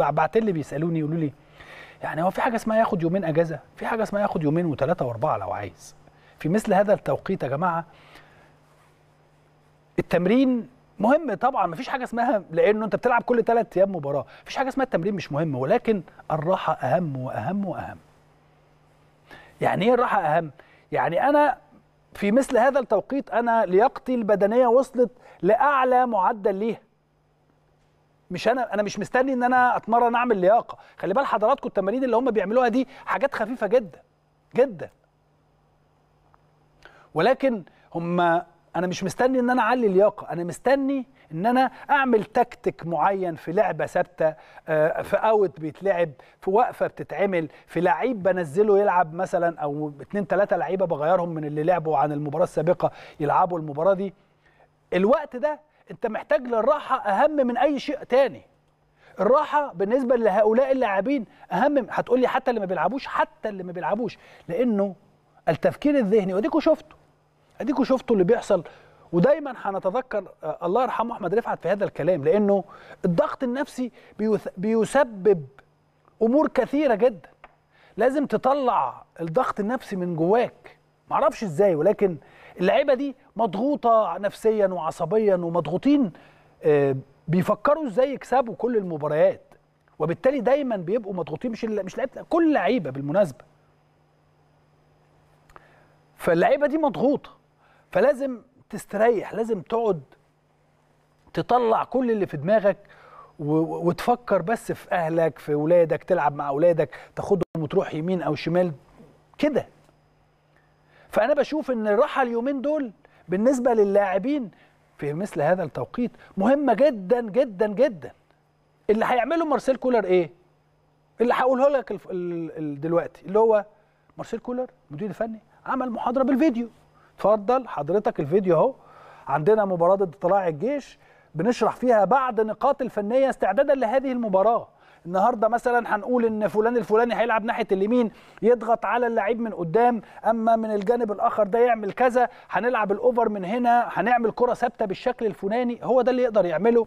بعتلي بيسالوني يقولوا لي يعني هو في حاجه اسمها ياخد يومين اجازه؟ في حاجه اسمها ياخد يومين وثلاثه واربعه لو عايز. في مثل هذا التوقيت يا جماعه التمرين مهم طبعا، مفيش حاجه اسمها لانه انت بتلعب كل 3 ايام مباراه، مفيش حاجه اسمها التمرين مش مهم، ولكن الراحه اهم واهم واهم. يعني ايه الراحه اهم؟ يعني انا في مثل هذا التوقيت انا لياقتي البدنيه وصلت لاعلى معدل ليها. مش انا مش مستني ان انا اتمرن اعمل لياقه، خلي بال حضراتكم التمارين اللي هم بيعملوها دي حاجات خفيفه جدا جدا. ولكن هم انا مش مستني ان انا اعلي اللياقه، انا مستني ان انا اعمل تكتيك معين في لعبه ثابته، في اوت بيتلعب، في وقفه بتتعمل، في لعيب بنزله يلعب مثلا، او 2 3 لعيبه بغيرهم من اللي لعبوا عن المباراه السابقه يلعبوا المباراه دي. الوقت ده انت محتاج للراحه اهم من اي شيء تاني. الراحه بالنسبه لهؤلاء اللاعبين اهم. هتقول لي حتى اللي ما بيلعبوش، حتى اللي ما بيلعبوش، لانه التفكير الذهني اديكوا شفتوا اللي بيحصل. ودايما هنتذكر الله يرحمه احمد رفعت في هذا الكلام، لانه الضغط النفسي بيسبب امور كثيره جدا. لازم تطلع الضغط النفسي من جواك، معرفش ازاي، ولكن اللعيبه دي مضغوطه نفسيا وعصبيا ومضغوطين، بيفكروا ازاي يكسبوا كل المباريات، وبالتالي دايما بيبقوا مضغوطين. مش لعيبه، كل لعيبه بالمناسبه. فاللعيبه دي مضغوطه، فلازم تستريح، لازم تقعد تطلع كل اللي في دماغك وتفكر بس في اهلك، في اولادك، تلعب مع اولادك، تاخدهم وتروح يمين او شمال كده. فانا بشوف ان الراحه اليومين دول بالنسبه للاعبين في مثل هذا التوقيت مهمه جدا جدا جدا. اللي هيعمله مارسيل كولر ايه؟ اللي هقوله لك دلوقتي، اللي هو مارسيل كولر المدير الفني عمل محاضره بالفيديو. اتفضل حضرتك الفيديو اهو، عندنا مباراه ضد طلائع الجيش بنشرح فيها بعض نقاط الفنيه استعدادا لهذه المباراه. النهارده مثلا هنقول ان فلان الفلاني هيلعب ناحيه اليمين، يضغط على اللعيب من قدام، اما من الجانب الاخر ده يعمل كذا، هنلعب الاوفر من هنا، هنعمل كره ثابته بالشكل الفلاني. هو ده اللي يقدر يعمله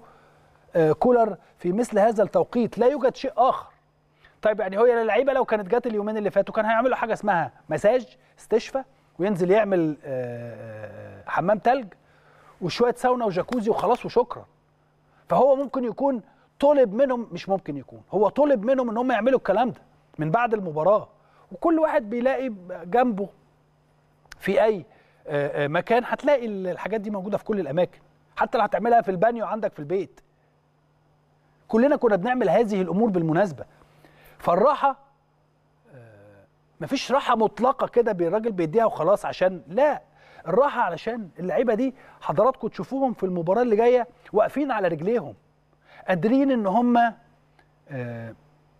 كولر في مثل هذا التوقيت، لا يوجد شيء اخر. طيب يعني هو اللعيبه لو كانت جت اليومين اللي فاتوا كان هيعملوا حاجه اسمها مساج استشفاء، وينزل يعمل حمام تلج وشويه ساونا وجاكوزي وخلاص وشكرا. فهو ممكن يكون طلب منهم، مش ممكن يكون، هو طلب منهم ان هم يعملوا الكلام ده من بعد المباراه، وكل واحد بيلاقي جنبه في اي مكان. هتلاقي الحاجات دي موجوده في كل الاماكن، حتى لو هتعملها في البانيو عندك في البيت. كلنا كنا بنعمل هذه الامور بالمناسبه. فالراحه مفيش راحه مطلقه كده بالراجل بيديها وخلاص، عشان لا، الراحه علشان اللعيبه دي حضراتكم تشوفوهم في المباراه اللي جايه واقفين على رجليهم، قادرين ان هم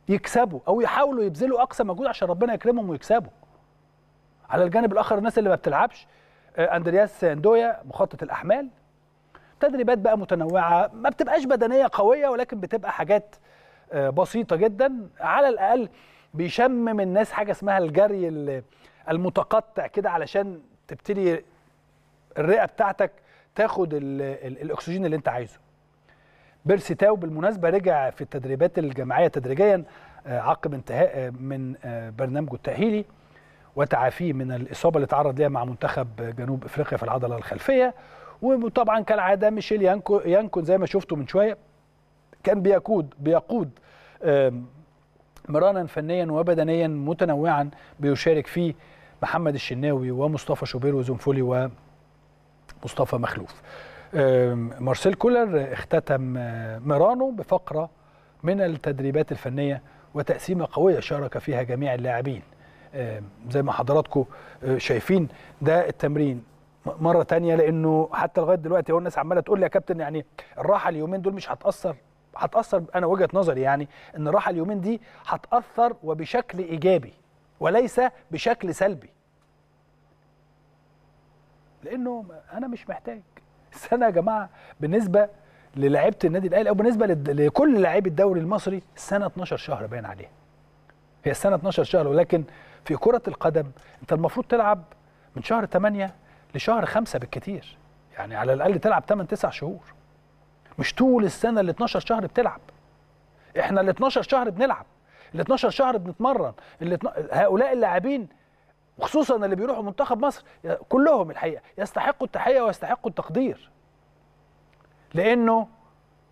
يكسبوا او يحاولوا يبذلوا اقصى مجهود عشان ربنا يكرمهم ويكسبوا. على الجانب الاخر الناس اللي ما بتلعبش، اندرياس ساندويا مخطط الاحمال، تدريبات بقى متنوعه ما بتبقاش بدنيه قويه، ولكن بتبقى حاجات بسيطه جدا. على الاقل بيشمم الناس حاجه اسمها الجري المتقطع كده، علشان تبتدي الرئه بتاعتك تاخد الاكسجين اللي انت عايزه. بيرسي تاو بالمناسبه رجع في التدريبات الجماعيه تدريجيا عقب انتهاء من برنامجه التاهيلي وتعافيه من الاصابه اللي تعرض ليها مع منتخب جنوب افريقيا في العضله الخلفيه. وطبعا كالعاده ميشيل يانكو زي ما شفتوا من شويه كان بيقود مرانا فنيا وبدنيا متنوعا بيشارك فيه محمد الشناوي ومصطفى شوبير وزنفولي ومصطفى مخلوف. مارسيل كولر اختتم مرانو بفقرة من التدريبات الفنية وتقسيمة قوية شارك فيها جميع اللاعبين. زي ما حضراتكم شايفين ده التمرين مرة تانية، لأنه حتى لغاية دلوقتي هو الناس عمالة تقول لي يا كابتن يعني الراحة اليومين دول مش هتأثر. هتأثر، أنا وجهة نظري يعني إن الراحة اليومين دي هتأثر وبشكل إيجابي وليس بشكل سلبي، لأنه أنا مش محتاج السنة يا جماعة بالنسبة للاعيبة النادي الأهلي أو بالنسبة لكل لاعبي الدوري المصري السنة 12 شهر باين عليها، هي السنة 12 شهر. ولكن في كرة القدم أنت المفروض تلعب من شهر 8 لشهر 5 بالكتير، يعني على الأقل تلعب 8 9 شهور، مش طول السنة ال 12 شهر بتلعب. احنا ال 12 شهر بنلعب، ال 12 شهر بنتمرن، هؤلاء اللاعبين وخصوصا اللي بيروحوا منتخب مصر كلهم الحقيقه يستحقوا التحيه ويستحقوا التقدير، لانه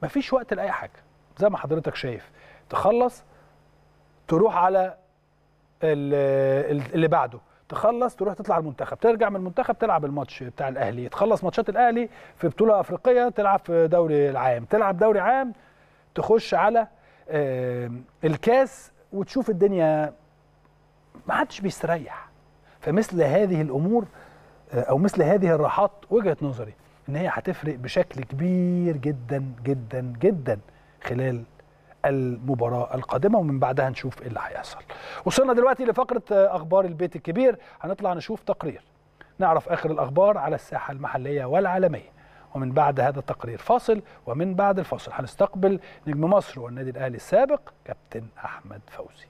مفيش وقت لاي حاجه. زي ما حضرتك شايف تخلص تروح على اللي بعده، تخلص تروح تطلع المنتخب، ترجع من المنتخب تلعب الماتش بتاع الاهلي، تخلص ماتشات الاهلي في بطوله افريقيه، تلعب في دوري العام، تلعب دوري عام، تخش على الكاس وتشوف الدنيا. ما حدش بيستريح. فمثل هذه الامور او مثل هذه الراحات وجهه نظري ان هي هتفرق بشكل كبير جدا جدا جدا خلال المباراة القادمة، ومن بعدها نشوف ايه اللي هيحصل. وصلنا دلوقتي لفقرة اخبار البيت الكبير، هنطلع نشوف تقرير نعرف اخر الاخبار على الساحة المحلية والعالمية، ومن بعد هذا التقرير فاصل، ومن بعد الفاصل هنستقبل نجم مصر والنادي الاهلي السابق كابتن احمد فوزي.